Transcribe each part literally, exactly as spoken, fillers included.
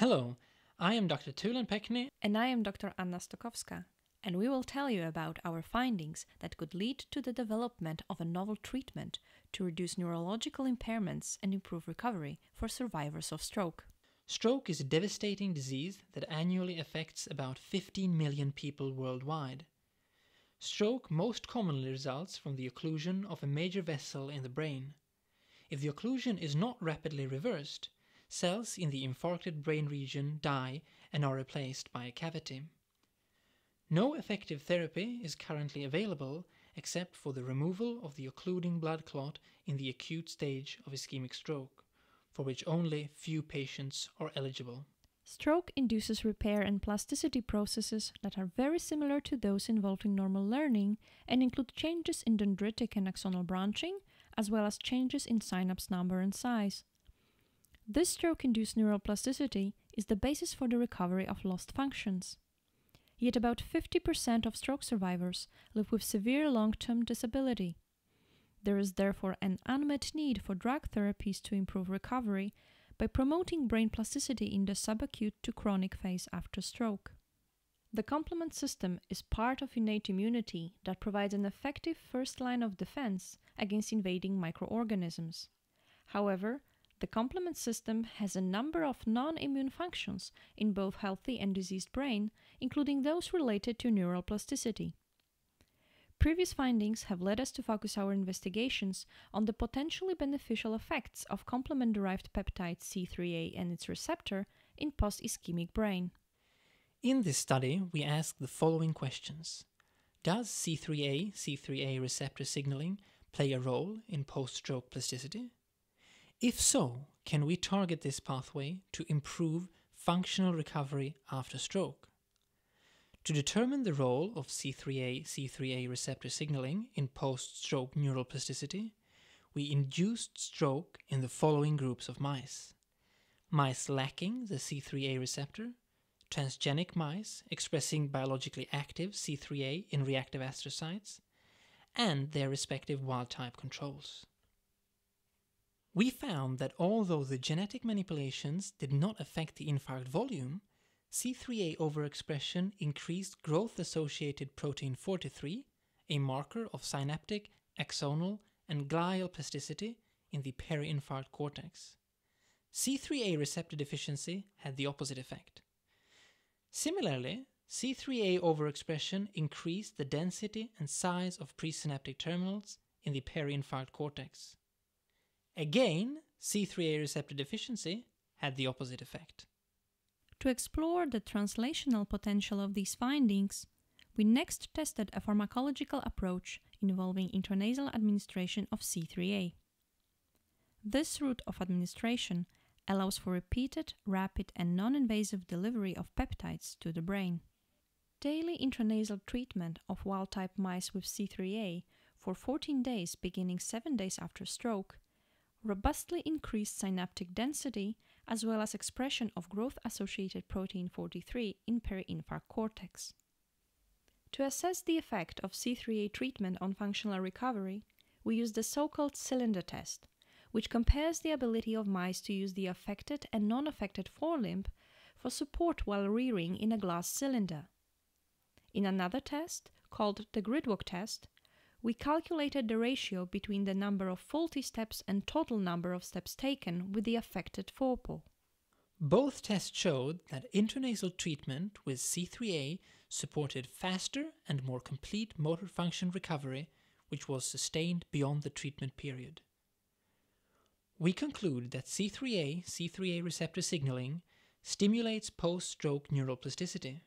Hello, I am Doctor Marcela Pekna and I am Doctor Anna Stokowska, and we will tell you about our findings that could lead to the development of a novel treatment to reduce neurological impairments and improve recovery for survivors of stroke. Stroke is a devastating disease that annually affects about fifteen million people worldwide. Stroke most commonly results from the occlusion of a major vessel in the brain. If the occlusion is not rapidly reversed, cells in the infarcted brain region die and are replaced by a cavity. No effective therapy is currently available except for the removal of the occluding blood clot in the acute stage of ischemic stroke, for which only few patients are eligible. Stroke induces repair and plasticity processes that are very similar to those involved in normal learning and include changes in dendritic and axonal branching, as well as changes in synapse number and size. This stroke-induced neuroplasticity is the basis for the recovery of lost functions. Yet about fifty percent of stroke survivors live with severe long-term disability. There is therefore an unmet need for drug therapies to improve recovery by promoting brain plasticity in the subacute to chronic phase after stroke. The complement system is part of innate immunity that provides an effective first line of defense against invading microorganisms. However, the complement system has a number of non-immune functions in both healthy and diseased brain, including those related to neural plasticity. Previous findings have led us to focus our investigations on the potentially beneficial effects of complement-derived peptide C three A and its receptor in post-ischemic brain. In this study, we asked the following questions. Does C three A, C three A receptor signaling play a role in post-stroke plasticity? If so, can we target this pathway to improve functional recovery after stroke? To determine the role of C three A, C three A receptor signaling in post-stroke neural plasticity, we induced stroke in the following groups of mice. Mice lacking the C three A receptor, transgenic mice expressing biologically active C three A in reactive astrocytes, and their respective wild-type controls. We found that although the genetic manipulations did not affect the infarct volume, C three A overexpression increased growth-associated protein forty-three, a marker of synaptic, axonal, and glial plasticity in the peri-infarct cortex. C three A receptor deficiency had the opposite effect. Similarly, C three A overexpression increased the density and size of presynaptic terminals in the peri-infarct cortex. Again, C three A receptor deficiency had the opposite effect. To explore the translational potential of these findings, we next tested a pharmacological approach involving intranasal administration of C three A. This route of administration allows for repeated, rapid, and non-invasive delivery of peptides to the brain. Daily intranasal treatment of wild-type mice with C three A for fourteen days beginning seven days after stroke robustly increased synaptic density as well as expression of growth-associated protein forty-three in peri-infarct cortex. To assess the effect of C three A treatment on functional recovery, we used the so-called cylinder test, which compares the ability of mice to use the affected and non-affected forelimb for support while rearing in a glass cylinder. In another test, called the gridwalk test, we calculated the ratio between the number of faulty steps and total number of steps taken with the affected forepaw. Both tests showed that intranasal treatment with C three A supported faster and more complete motor function recovery, which was sustained beyond the treatment period. We conclude that C three A, C three A receptor signaling stimulates post-stroke neuroplasticity.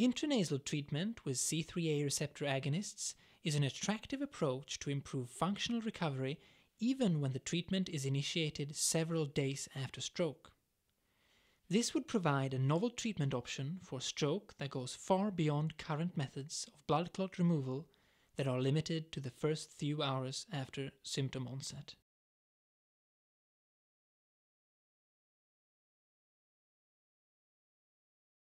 Intranasal treatment with C three A receptor agonists is an attractive approach to improve functional recovery even when the treatment is initiated several days after stroke. This would provide a novel treatment option for stroke that goes far beyond current methods of blood clot removal that are limited to the first few hours after symptom onset.